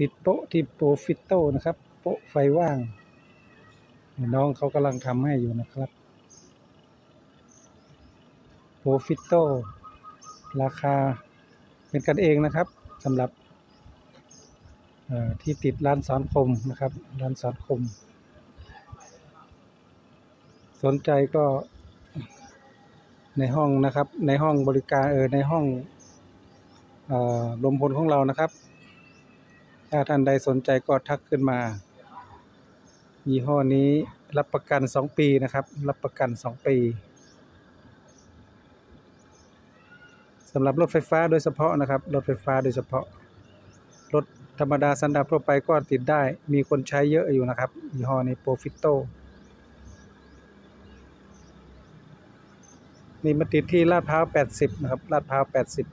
ติดโป๊ะที่โปรฟิโต้นะครับโป๊ะไฟว่างน้องเขากำลังทำให้อยู่นะครับโปรฟิโต้ราคาเป็นกันเองนะครับสำหรับที่ติดร้านสอนคมนะครับร้านสอนคมสนใจก็ในห้องนะครับในห้องบริการในห้องลมพลของเรานะครับถ้าท่านใดสนใจก็ทักขึ้นมายี่ห้อนี้รับประกัน2ปีนะครับรับประกัน2ปีสำหรับรถไฟฟ้าโดยเฉพาะนะครับรถไฟฟ้าโดยเฉพาะรถธรรมดาสันดาปทั่วไปก็ติดได้มีคนใช้เยอะอยู่นะครับยี่ห้อนี้โปรฟิโต้นี่มาติดที่ลาดพร้าว80นะครับลาดพร้าว80